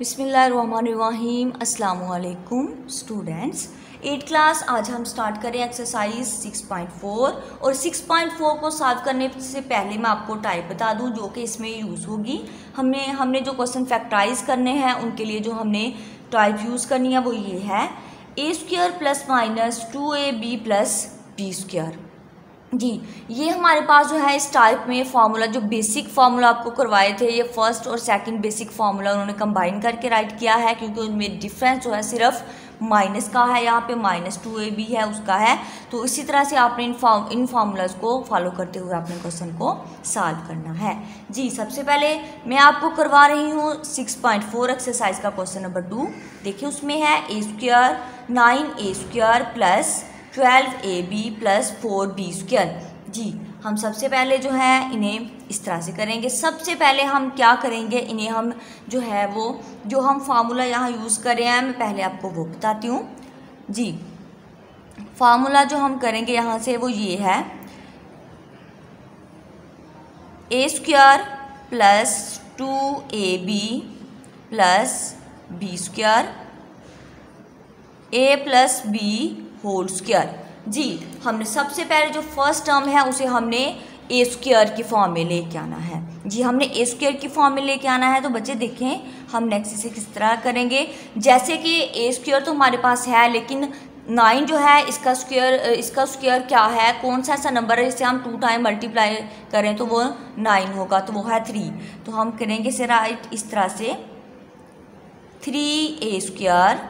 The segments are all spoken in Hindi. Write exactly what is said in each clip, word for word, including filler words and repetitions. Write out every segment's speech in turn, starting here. बिस्मिल्लाहिर्रहमानिर्रहीम। अस्सलाम वालेकुम स्टूडेंट्स, एट क्लास आज हम स्टार्ट करें एक्सरसाइज सिक्स पॉइंट फोर। और सिक्स पॉइंट फोर को सॉल्व करने से पहले मैं आपको टाइप बता दूं जो कि इसमें यूज़ होगी। हमने हमने जो क्वेश्चन फैक्टराइज करने हैं उनके लिए जो हमने टाइप यूज़ करनी है वो ये है ए square plus minus two A B plus B square. जी, ये हमारे पास जो है इस टाइप में फार्मूला, जो बेसिक फार्मूला आपको करवाए थे, ये फर्स्ट और सेकंड बेसिक फार्मूला उन्होंने कंबाइन करके राइट किया है, क्योंकि उनमें डिफरेंस जो है सिर्फ माइनस का है, यहाँ पे माइनस टू ए बी है उसका है। तो इसी तरह से आपने इन फॉर्म इन फार्मूलाज को फॉलो करते हुए आपने क्वेश्चन को सॉल्व करना है। जी, सबसे पहले मैं आपको करवा रही हूँ सिक्स पॉइंट फोर एक्सरसाइज का क्वेश्चन नंबर टू। देखिए उसमें है ए square nine A square plus twelve A B plus four B square. जी, हम सबसे पहले जो है इन्हें इस तरह से करेंगे। सबसे पहले हम क्या करेंगे, इन्हें हम जो है वो जो हम फार्मूला यहाँ यूज़ कर रहे हैं मैं पहले आपको वो बताती हूँ। जी, फार्मूला जो हम करेंगे यहाँ से वो ये है ए square plus two A B plus B square A plus B whole square. जी, हमने सबसे पहले जो फर्स्ट टर्म है उसे हमने ए स्क्वायर की फॉर्म में लेके आना है। जी, हमने ए स्क्वायर की फॉर्म में लेके आना है। तो बच्चे देखें हम नेक्स्ट इसे किस तरह करेंगे। जैसे कि ए स्क्वायर तो हमारे पास है, लेकिन नाइन जो है इसका स्क्वायर इसका स्क्वायर क्या है, कौन सा ऐसा नंबर है जिसे हम टू टाइम मल्टीप्लाई करें तो वो नाइन होगा, तो वो है थ्री। तो हम करेंगे इसे राइट इस तरह से, थ्री ए स्क्वायर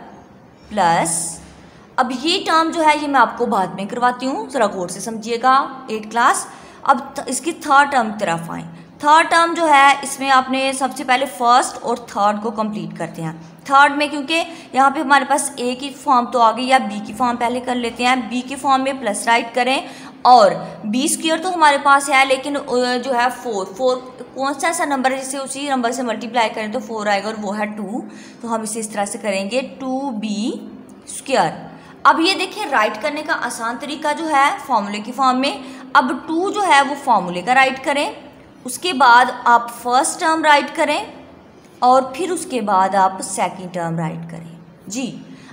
प्लस, अब ये टर्म जो है ये मैं आपको बाद में करवाती हूँ, ज़रा गौर से समझिएगा एट क्लास। अब इसकी थर्ड टर्म तरफ आएँ। थर्ड टर्म जो है इसमें आपने सबसे पहले फर्स्ट और थर्ड को कंप्लीट करते हैं। थर्ड में क्योंकि यहाँ पे हमारे पास ए की फॉर्म तो आ गई, या बी की फॉर्म पहले कर लेते हैं। बी की फॉर्म में प्लस राइट करें, और बी स्क्वायर तो हमारे पास है, लेकिन जो है फोर फोर कौन सा ऐसा नंबर है जिसे उसी नंबर से मल्टीप्लाई करें तो फोर आएगा, और वो है टू। तो हम इसे इस तरह से करेंगे, टू बी स्क्वायर। अब ये देखिए राइट करने का आसान तरीका जो है फॉर्मूले की फॉर्म में। अब टू जो है वो फॉर्मूले का राइट करें, उसके बाद आप फर्स्ट टर्म राइट करें, और फिर उसके बाद आप सेकंड टर्म राइट करें। जी,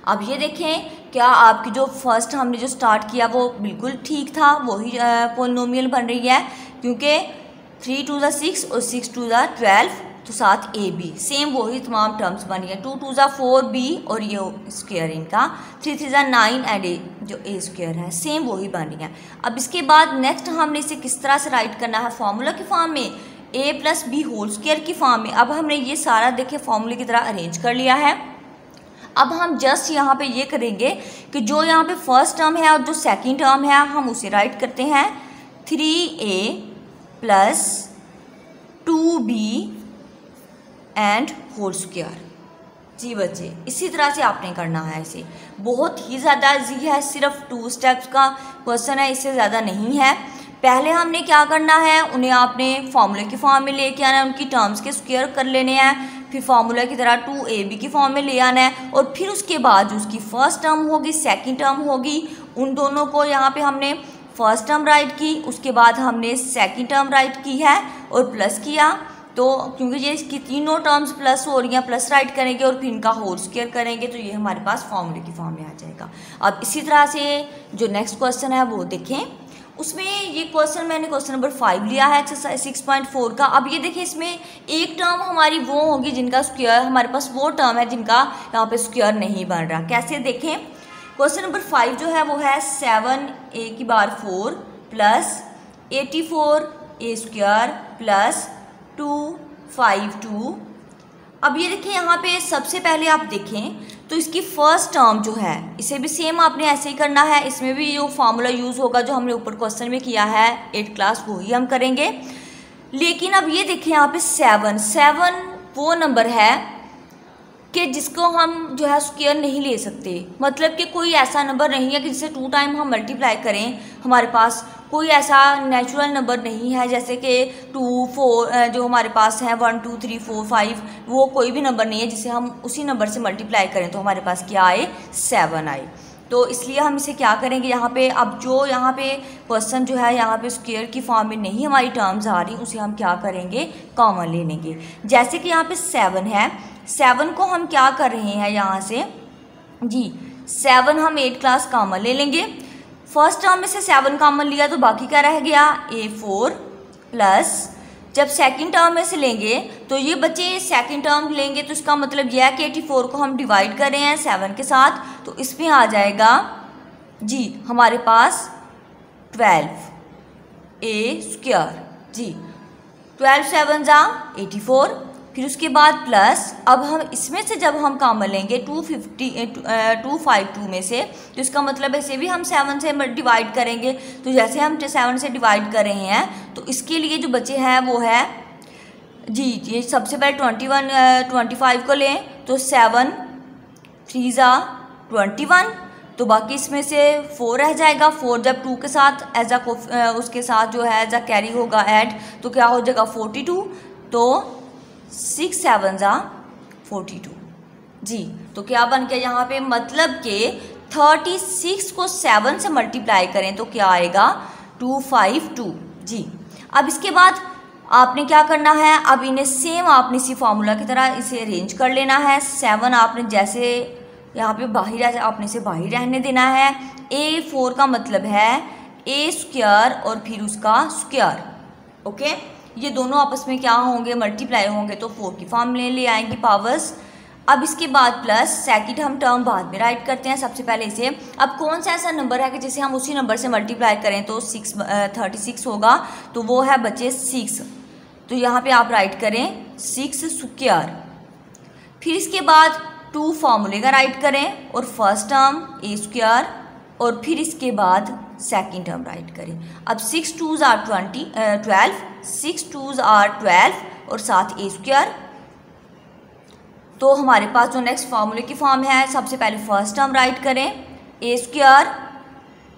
अब ये देखें क्या आपकी जो फर्स्ट हमने जो स्टार्ट किया वो बिल्कुल ठीक था, वही पॉलिनोमियल बन रही है, क्योंकि थ्री टू ज़ा सिक्स और सिक्स टू ज़ा ट्वेल्व, तो साथ ए बी सेम वही तमाम टर्म्स बनी है। Two twos are four B और ये स्क्वायर इनका, three threes are nine and A जो ए स्क्वायर है सेम वही बनी है। अब इसके बाद नेक्स्ट हमने इसे किस तरह से राइट करना है फार्मूला की फॉर्म में, ए प्लस बी होल स्क्वायर की फॉर्म में। अब हमने ये सारा देखे फार्मूले की तरह अरेंज कर लिया है। अब हम जस्ट यहाँ पे ये करेंगे कि जो यहाँ पे फर्स्ट टर्म है और जो सेकेंड टर्म है हम उसे राइट करते हैं, three A plus two B and whole square. जी बच्चे, इसी तरह से आपने करना है। इसे बहुत ही ज़्यादा इजी है, सिर्फ टू स्टेप्स का क्वेश्चन है, इससे ज़्यादा नहीं है। पहले हमने क्या करना है, उन्हें आपने फार्मूले की फॉर्म में लेके आना है, उनकी टर्म्स के स्क्वायर कर लेने हैं, फिर फार्मूला की तरह टू ए बी की फॉर्म में ले आना है, और फिर उसके बाद जो उसकी फर्स्ट टर्म होगी सेकेंड टर्म होगी उन दोनों को यहाँ पर हमने फर्स्ट टर्म राइट की, उसके बाद हमने सेकेंड टर्म राइट की है और प्लस किया। तो क्योंकि ये इसकी तीनों टर्म्स प्लस हो रही हैं, प्लस राइट करेंगे और फिर इनका होल स्क्वायर करेंगे, तो ये हमारे पास फॉर्मूले की फॉर्म में आ जाएगा। अब इसी तरह से जो नेक्स्ट क्वेश्चन है वो देखें, उसमें ये क्वेश्चन मैंने क्वेश्चन नंबर फाइव लिया है एक्सरसाइज सिक्स पॉइंट फोर का। अब ये देखिए इसमें एक टर्म हमारी वो होगी जिनका स्क्वायर, हमारे पास वो टर्म है जिनका यहाँ पे स्क्वायर नहीं बन रहा। कैसे देखें, क्वेश्चन नंबर फाइव जो है वो है सेवन ए की बार four plus eighty four A square plus two five two. अब ये देखिए यहाँ पे सबसे पहले आप देखें तो इसकी फर्स्ट टर्म जो है इसे भी सेम आपने ऐसे ही करना है। इसमें भी जो फार्मूला यूज़ होगा जो हमने ऊपर क्वेश्चन में किया है एट क्लास वही हम करेंगे। लेकिन अब ये देखिए यहाँ पे सेवन सेवन वो नंबर है कि जिसको हम जो है स्क्वायर नहीं ले सकते, मतलब कि कोई ऐसा नंबर नहीं है कि जिसे टू टाइम हम मल्टीप्लाई करें। हमारे पास कोई ऐसा नेचुरल नंबर नहीं है, जैसे कि टू फोर जो हमारे पास है, one two three four five, वो कोई भी नंबर नहीं है जिसे हम उसी नंबर से मल्टीप्लाई करें तो हमारे पास क्या आए, सेवन आए। तो इसलिए हम इसे क्या करेंगे यहाँ पे, अब जो यहाँ पे क्वेश्चन जो है यहाँ पे स्क्वायर की फॉर्म में नहीं हमारी टर्म्स आ रही, उसे हम क्या करेंगे, कॉमन ले लेंगे। जैसे कि यहाँ पे सेवन है, सेवन को हम क्या कर रहे हैं यहाँ से जी, सेवन हम एट क्लास कॉमन ले लेंगे। फर्स्ट टर्म में से सेवन कॉमन लिया तो बाकी क्या रह गया, ए फोर प्लस। जब सेकंड टर्म में से लेंगे तो ये बच्चे सेकंड टर्म लेंगे तो इसका मतलब यह है कि एटी फोर को हम डिवाइड कर रहे हैं सेवन के साथ, तो इसमें आ जाएगा जी हमारे पास ट्वेल्व ए स्क्वायर जी, twelve sevens are eighty four. फिर उसके बाद प्लस, अब हम इसमें से जब हम कॉमन लेंगे two fifty two five two में से, तो इसका मतलब ऐसे भी हम सेवन से डिवाइड करेंगे, तो जैसे हम सेवन से डिवाइड कर रहे हैं तो इसके लिए जो बचे हैं वो है जी, ये सबसे पहले ट्वेंटी वन ट्वेंटी फाइव को लें तो seven threes are twenty one, तो बाकी इसमें से फोर रह जाएगा। फोर जब टू के साथ एज आ उसके साथ जो है एज आ कैरी होगा ऐड, तो क्या हो जाएगा फोर्टी टू, तो six sevens are forty two जी। तो क्या बन गया यहाँ पे, मतलब के थर्टी सिक्स को सेवन से मल्टीप्लाई करें तो क्या आएगा टू फाइव टू जी। अब इसके बाद आपने क्या करना है, अब इन्हें सेम आपने इसी फार्मूला की तरह इसे अरेंज कर लेना है। सेवन आपने जैसे यहाँ पे बाहर आपने इसे बाहर रहने देना है। ए फोर का मतलब है ए स्क्वायर और फिर उसका स्क्वायर, ओके। ये दोनों आपस में क्या होंगे, मल्टीप्लाई होंगे, तो फोर की फॉर्म ले ले आएंगी पावर्स। अब इसके बाद प्लस, सेकंड हम टर्म बाद में राइट करते हैं, सबसे पहले इसे। अब कौन सा ऐसा नंबर है कि जिसे हम उसी नंबर से मल्टीप्लाई करें तो सिक्स थर्टी सिक्स होगा, तो वो है बच्चे सिक्स, तो यहाँ पे आप राइट करें सिक्स स्क्वायर। फिर इसके बाद टू फार्मूले का राइट करें और फर्स्ट टर्म ए स्क्वायर और फिर इसके बाद सेकंड टर्म राइट करें। अब six twos are twenty twelve, six twos are twelve और साथ ए स्क्वायर। तो हमारे पास जो नेक्स्ट फार्मूले की फॉर्म है, सबसे पहले फर्स्ट टर्म राइट करें ए स्क्वायर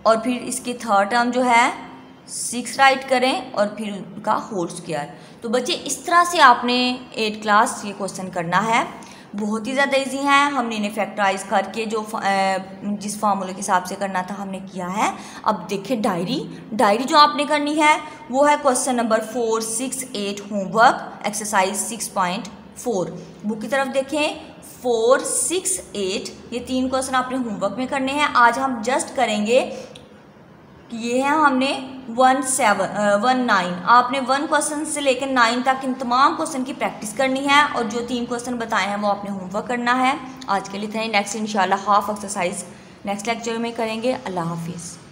और फिर इसके थर्ड टर्म जो है सिक्स राइट करें और फिर उनका होल स्क्वायर। तो बच्चे इस तरह से आपने एट क्लास ये क्वेश्चन करना है, बहुत ही ज़्यादा इजी है। हमने इन्हें फैक्टराइज करके जो जिस फार्मूले के हिसाब से करना था हमने किया है। अब देखें डायरी, डायरी जो आपने करनी है वो है question number four six eight homework exercise six point four. Book की तरफ देखें, फोर सिक्स एट ये तीन क्वेश्चन आपने होमवर्क में करने हैं। आज हम जस्ट करेंगे ये है हमने वन सेवन वन नाइन, आपने वन क्वेश्चन से लेकर नाइन तक इन तमाम क्वेश्चन की प्रैक्टिस करनी है और जो तीन क्वेश्चन बताए हैं वो आपने होमवर्क करना है। आज के लिए इतना ही, नेक्स्ट इंशाल्लाह हाफ एक्सरसाइज नेक्स्ट लेक्चर में करेंगे। अल्लाह हाफिज़।